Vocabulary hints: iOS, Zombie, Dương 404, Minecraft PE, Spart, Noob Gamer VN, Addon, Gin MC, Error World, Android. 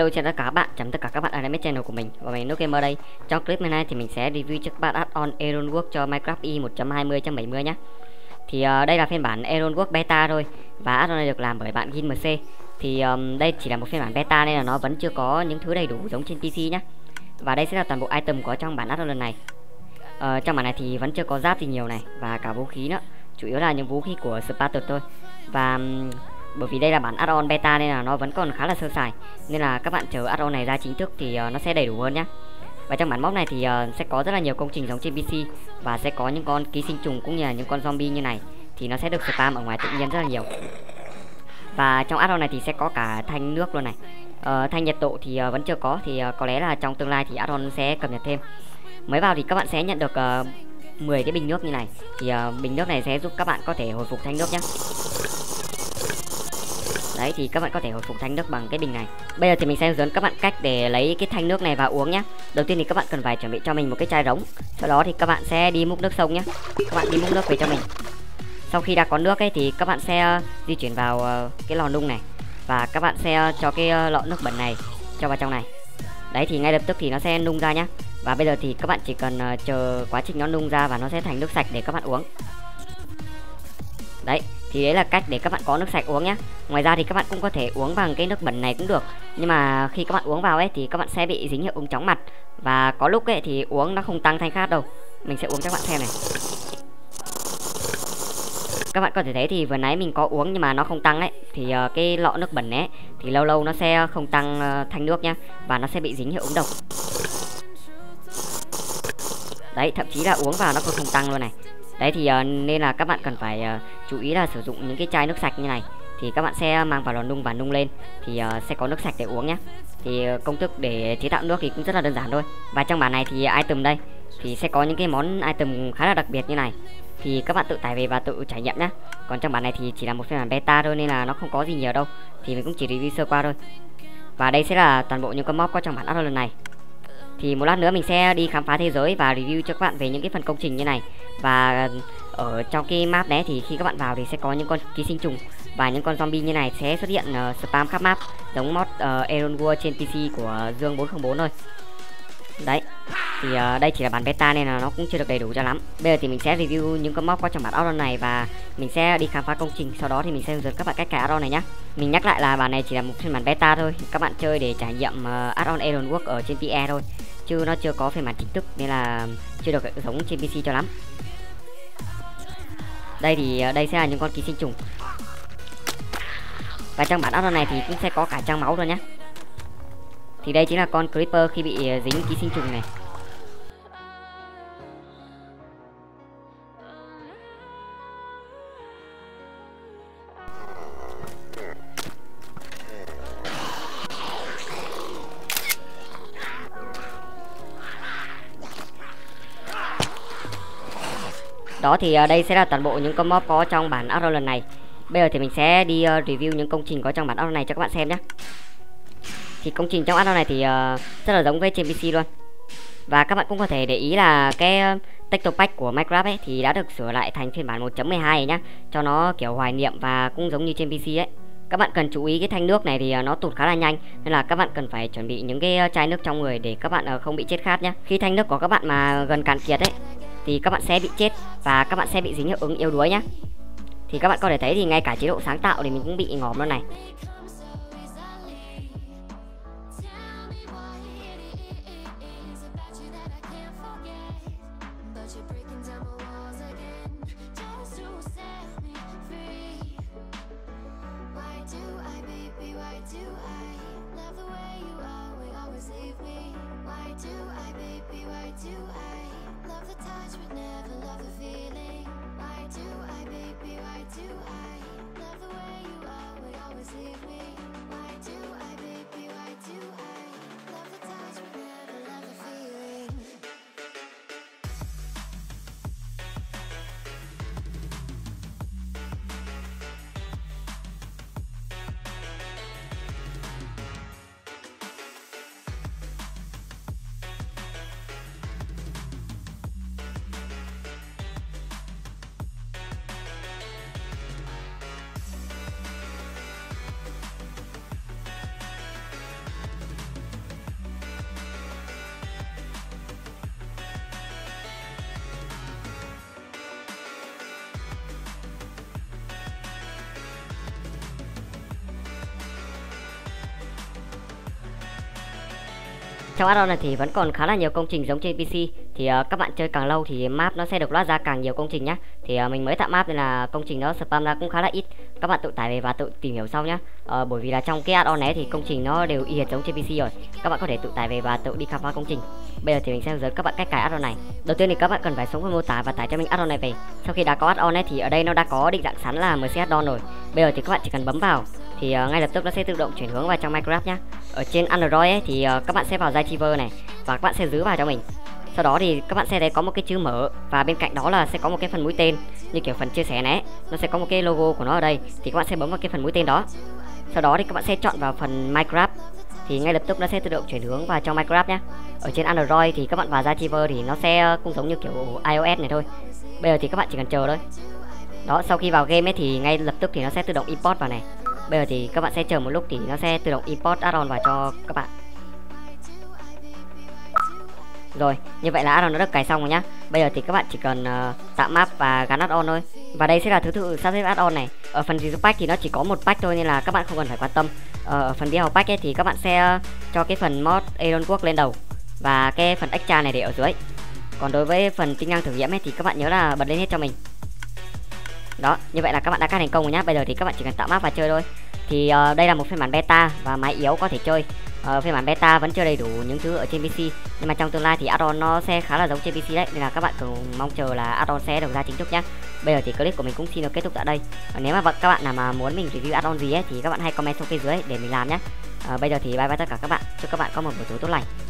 Hello chào tất cả các bạn, chào tất cả các bạn ở đến channel của mình và mình Noob Gamer đây. Trong clip hôm nay thì mình sẽ review cho các bạn add-on Error World cho Minecraft PE 1.20.70 nhé. Thì đây là phiên bản Error World beta thôi và add-on này được làm bởi bạn Gin MC. Thì đây chỉ là một phiên bản beta nên là nó vẫn chưa có những thứ đầy đủ giống trên PC nhé. Và đây sẽ là toàn bộ item có trong bản add-on lần này. Trong bản này thì vẫn chưa có giáp gì nhiều này và cả vũ khí nữa, chủ yếu là những vũ khí của Spart thôi. Và bởi vì đây là bản add-on beta nên là nó vẫn còn khá là sơ sài, nên là các bạn chờ add-on này ra chính thức thì nó sẽ đầy đủ hơn nhé. Và trong bản móc này thì sẽ có rất là nhiều công trình giống trên PC và sẽ có những con ký sinh trùng cũng như là những con zombie như này thì nó sẽ được spam ở ngoài tự nhiên rất là nhiều. Và trong add-on này thì sẽ có cả thanh nước luôn này. Thanh nhiệt độ thì vẫn chưa có, thì có lẽ là trong tương lai thì add-on sẽ cập nhật thêm. Mới vào thì các bạn sẽ nhận được 10 cái bình nước như này, thì bình nước này sẽ giúp các bạn có thể hồi phục thanh nước nhé. Đấy, thì các bạn có thể hồi phục thanh nước bằng cái bình này. Bây giờ thì mình sẽ hướng dẫn các bạn cách để lấy cái thanh nước này và uống nhé. Đầu tiên thì các bạn cần phải chuẩn bị cho mình một cái chai rỗng. Sau đó thì các bạn sẽ đi múc nước sông nhé. Các bạn đi múc nước về cho mình. Sau khi đã có nước ấy thì các bạn sẽ di chuyển vào cái lò nung này và các bạn sẽ cho cái lọ nước bẩn này cho vào trong này. Đấy, thì ngay lập tức thì nó sẽ nung ra nhé. Và bây giờ thì các bạn chỉ cần chờ quá trình nó nung ra và nó sẽ thành nước sạch để các bạn uống. Đấy, thì đấy là cách để các bạn có nước sạch uống nhé. Ngoài ra thì các bạn cũng có thể uống bằng cái nước bẩn này cũng được, nhưng mà khi các bạn uống vào ấy thì các bạn sẽ bị dính hiệu ứng chóng mặt và có lúc ấy thì uống nó không tăng thanh khát đâu. Mình sẽ uống cho các bạn xem này. Các bạn có thể thấy thì vừa nãy mình có uống nhưng mà nó không tăng ấy, thì cái lọ nước bẩn ấy thì lâu lâu nó sẽ không tăng thanh nước nhá, và nó sẽ bị dính hiệu ứng độc. Đấy, thậm chí là uống vào nó còn không tăng luôn này. Đấy, thì nên là các bạn cần phải chú ý là sử dụng những cái chai nước sạch như này. Thì các bạn sẽ mang vào lò nung và nung lên thì sẽ có nước sạch để uống nhé. Thì công thức để chế tạo nước thì cũng rất là đơn giản thôi. Và trong bản này thì item đây thì sẽ có những cái món item khá là đặc biệt như này, thì các bạn tự tải về và tự trải nghiệm nhé. Còn trong bản này thì chỉ là một phiên bản beta thôi nên là nó không có gì nhiều đâu, thì mình cũng chỉ review sơ qua thôi. Và đây sẽ là toàn bộ những con mob có trong bản add-on lần này. Thì một lát nữa mình sẽ đi khám phá thế giới và review cho các bạn về những cái phần công trình như này. Và ở trong cái map đấy thì khi các bạn vào thì sẽ có những con ký sinh trùng và những con zombie như này sẽ xuất hiện spam khắp map, giống mod Error World trên PC của Dương 404 thôi. Đấy, thì đây chỉ là bản beta nên là nó cũng chưa được đầy đủ cho lắm. Bây giờ thì mình sẽ review những con mob có trong bản add-on này và mình sẽ đi khám phá công trình. Sau đó thì mình sẽ hướng dẫn các bạn cách cài add-on này nhé. Mình nhắc lại là bản này chỉ là một phiên bản beta thôi, các bạn chơi để trải nghiệm add-on Error World ở trên PE thôi, chứ nó chưa có phiên bản chính thức nên là chưa được giống trên PC cho lắm. Đây thì đây sẽ là những con ký sinh trùng. Và trong bản add-on này thì cũng sẽ có cả trang máu luôn nhé. Thì đây chính là con creeper khi bị dính ký sinh trùng này. Đó, thì đây sẽ là toàn bộ những con mob có trong bản add-on lần này. Bây giờ thì mình sẽ đi review những công trình có trong bản add-on này cho các bạn xem nhé. Thì công trình trong add-on này thì rất là giống với trên PC luôn. Và các bạn cũng có thể để ý là cái texture pack của Minecraft ấy thì đã được sửa lại thành phiên bản 1.12 này nhá, cho nó kiểu hoài niệm và cũng giống như trên PC ấy. Các bạn cần chú ý cái thanh nước này thì nó tụt khá là nhanh, nên là các bạn cần phải chuẩn bị những cái chai nước trong người để các bạn không bị chết khát nhé. Khi thanh nước của các bạn mà gần cạn kiệt ấy thì các bạn sẽ bị chết và các bạn sẽ bị dính hiệu ứng yếu đuối nhá. Thì các bạn có thể thấy thì ngay cả chế độ sáng tạo thì mình cũng bị ngòm luôn này. Why do I, baby, why do I love the way you are, we always leave me. Trong add-on này thì vẫn còn khá là nhiều công trình giống trên PC. Thì các bạn chơi càng lâu thì map nó sẽ được loát ra càng nhiều công trình nhá. Thì mình mới tạo map nên là công trình nó spam ra cũng khá là ít. Các bạn tự tải về và tự tìm hiểu sau nhá. Bởi vì là trong cái add-on này thì công trình nó đều y hệt giống trên PC rồi. Các bạn có thể tự tải về và tự đi khám phá công trình. Bây giờ thì mình sẽ hướng dẫn các bạn cách cài add-on này. Đầu tiên thì các bạn cần phải xuống phần mô tả và tải cho mình add-on này về. Sau khi đã có add-on này thì ở đây nó đã có định dạng sẵn là MC add-on rồi. Bây giờ thì các bạn chỉ cần bấm vào thì ngay lập tức nó sẽ tự động chuyển hướng vào trong Minecraft nhá. Ở trên Android ấy, thì các bạn sẽ vào driver này và các bạn sẽ giữ vào cho mình. Sau đó thì các bạn sẽ thấy có một cái chữ mở và bên cạnh đó là sẽ có một cái phần mũi tên như kiểu phần chia sẻ này, nó sẽ có một cái logo của nó ở đây thì các bạn sẽ bấm vào cái phần mũi tên đó. Sau đó thì các bạn sẽ chọn vào phần Minecraft thì ngay lập tức nó sẽ tự động chuyển hướng vào trong Minecraft nhé. Ở trên Android thì các bạn vào driver thì nó sẽ cũng giống như kiểu iOS này thôi. Bây giờ thì các bạn chỉ cần chờ thôi. Đó, sau khi vào game ấy thì ngay lập tức thì nó sẽ tự động import vào này. Bây giờ thì các bạn sẽ chờ một lúc thì nó sẽ tự động import add-on vào cho các bạn. Rồi, như vậy là add-on nó được cài xong rồi nhá. Bây giờ thì các bạn chỉ cần tạo map và gắn add-on thôi. Và đây sẽ là thứ tự sắp xếp add-on này. Ở phần review pack thì nó chỉ có một pack thôi nên là các bạn không cần phải quan tâm. Ở phần video pack ấy thì các bạn sẽ cho cái phần mod Error World lên đầu và cái phần extra này để ở dưới. Còn đối với phần tính năng thử nghiệm ấy thì các bạn nhớ là bật lên hết cho mình. Đó, như vậy là các bạn đã cài thành công rồi nhá. Bây giờ thì các bạn chỉ cần tạo map và chơi thôi. Thì đây là một phiên bản beta và máy yếu có thể chơi. Phiên bản beta vẫn chưa đầy đủ những thứ ở trên PC. Nhưng mà trong tương lai thì add-on nó sẽ khá là giống trên PC đấy. Nên là các bạn cũng mong chờ là add-on sẽ được ra chính thức nhé. Bây giờ thì clip của mình cũng xin được kết thúc tại đây. Nếu mà các bạn nào mà muốn mình review add-on gì ấy, thì các bạn hãy comment xuống phía dưới để mình làm nhé. Bây giờ thì bye bye tất cả các bạn. Chúc các bạn có một buổi tối tốt lành.